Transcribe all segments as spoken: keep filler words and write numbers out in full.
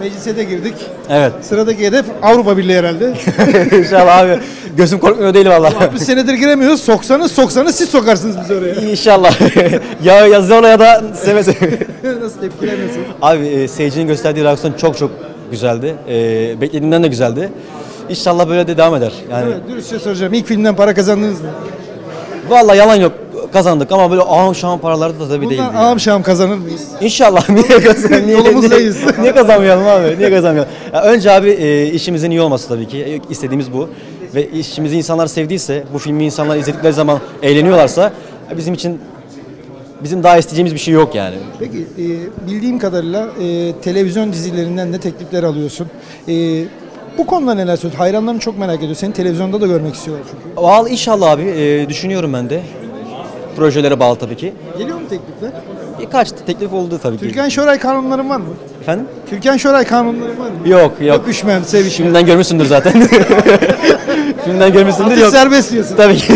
Meclise de girdik. Evet. Sıradaki hedef Avrupa Birliği herhalde. İnşallah abi. Gözüm korkmuyor değil vallahi. altmış senedir giremiyoruz. Soksanız soksanız siz sokarsınız bizi oraya. İnşallah. Ya yazıyor ya da seve seve. Nasıl tepkilenmesin? Abi e, seyircinin gösterdiği reaksiyon çok çok güzeldi. E, beklediğimden de güzeldi. İnşallah böyle de devam eder. Yani. Evet, dürüstçe soracağım. İlk filmden para kazandınız mı? Vallahi yalan yok. Kazandık ama böyle ağam şahım paralarda da tabii bundan değildi. Bundan ağam yani. Şahım kazanır mıyız? İnşallah. Niye kazanmayalım? Yolumuzdayız. Niye, niye kazanmayalım abi? Niye kazanmayalım? Yani önce abi e, işimizin iyi olması tabii ki. İstediğimiz bu. Ve işimizi insanlar sevdiyse, bu filmi insanlar izledikleri zaman eğleniyorlarsa bizim için bizim daha isteyeceğimiz bir şey yok yani. Peki e, bildiğim kadarıyla e, televizyon dizilerinden de teklifler alıyorsun. E, Bu konuda neler söylüyorsun? Hayranlarım çok merak ediyor. Seni televizyonda da görmek istiyorlar çünkü. Vallahi inşallah abi. E, düşünüyorum ben de. Projelere bağlı tabii ki. Geliyor mu teklifler? Birkaç teklif oldu tabii Türkan ki. Türkan Şoray kanunların var mı? Efendim? Türkan Şoray kanunların var mı? Yok yok. Öpüşmem, sevişmem. Şimdiden görmüşsündür zaten. Şimdiden görmüşsündür. Atış yok. Serbest diyorsun. Tabii ki.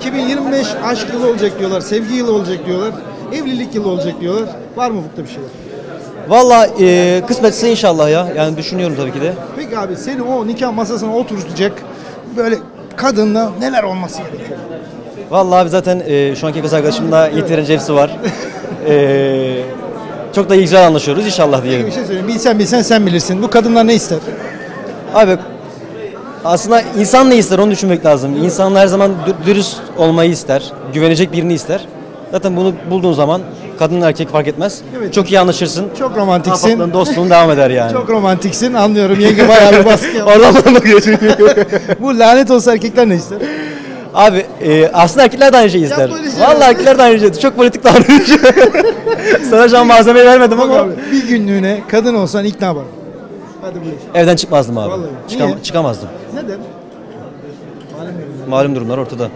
iki bin yirmi beş aşk yılı olacak diyorlar. Sevgi yılı olacak diyorlar. Evlilik yılı olacak diyorlar. Var mı ufukta bir şeyler? Valla e, kısmetse inşallah ya. Yani düşünüyorum tabii ki de. Peki abi seni o nikah masasına oturtacak böyle kadınla neler olması gerekiyor? Valla abi zaten e, şu anki kız arkadaşımda yeterince hepsi var. e, çok da güzel anlaşıyoruz inşallah diyelim. Bir şey söyleyeyim. Bilsen bilsen sen bilirsin. Bu kadınlar ne ister? Abi aslında insan ne ister onu düşünmek lazım. İnsanlar her zaman dürüst olmayı ister. Güvenecek birini ister. Zaten bunu bulduğun zaman kadın erkek fark etmez. Evet. Çok iyi anlaşırsın. Çok romantiksin. Afatların dostluğun devam eder yani. Çok romantiksin. Anlıyorum. Yenge bayağı bir baskı yapıyor. Oradan da geçiyor. Bu lanet olsa erkekler ne ister? Abi e, aslında erkekler de aynı şeyi ister. Vallahi erkekler de aynı şeyi. Çok politik davranışı. Sana şu an malzemeyi vermedim ama. Abi, bir günlüğüne kadın olsan ilk ne yaparım? Hadi buyur. Evden çıkmazdım abi. Çıkam Niye? Çıkamazdım. Neden? Malum, Malum durumlar ortada. Abi,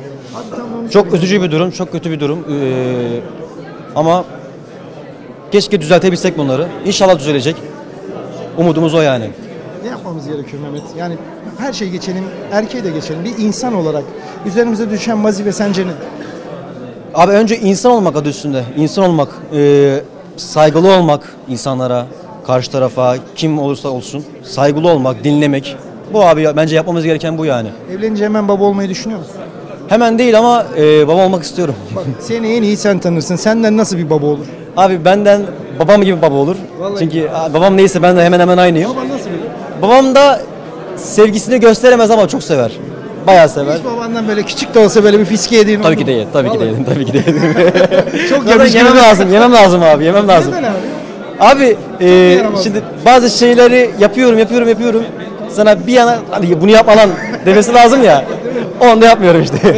tamam, çok üzücü bir durum. Çok kötü bir durum. Ee, ama keşke düzeltebilsek bunları. İnşallah düzelecek. Umudumuz o yani. Ne yapmamız gerekiyor Mehmet? Yani her şeyi geçelim, erkeği de geçelim. Bir insan olarak üzerimize düşen vazife sence ne? Abi önce insan olmak adı üstünde. İnsan olmak, e, saygılı olmak insanlara, karşı tarafa, kim olursa olsun. Saygılı olmak, dinlemek. Bu abi bence yapmamız gereken bu yani. Evlenince hemen baba olmayı düşünüyor musun? Hemen değil ama e, baba olmak istiyorum. Bak, seni en iyi sen tanırsın. Senden nasıl bir baba olur? Abi benden babam gibi baba olur. Vallahi çünkü abi. Babam neyse ben de hemen hemen aynıyım. Baban nasıl biri? Babam da sevgisini gösteremez ama çok sever. Bayağı sever. Hiç babandan böyle küçük de olsa böyle bir fiske yediğin tabii ki değil. Tabii vallahi. Ki değil. Tabii ki değil. Çok yemiş yemem lazım. Yemem lazım abi. Yemem lazım. Abi e, şimdi bazı şeyleri yapıyorum yapıyorum yapıyorum. Sana bir yana hadi bunu yapma lan demesi lazım ya. Onu da yapmıyorum işte.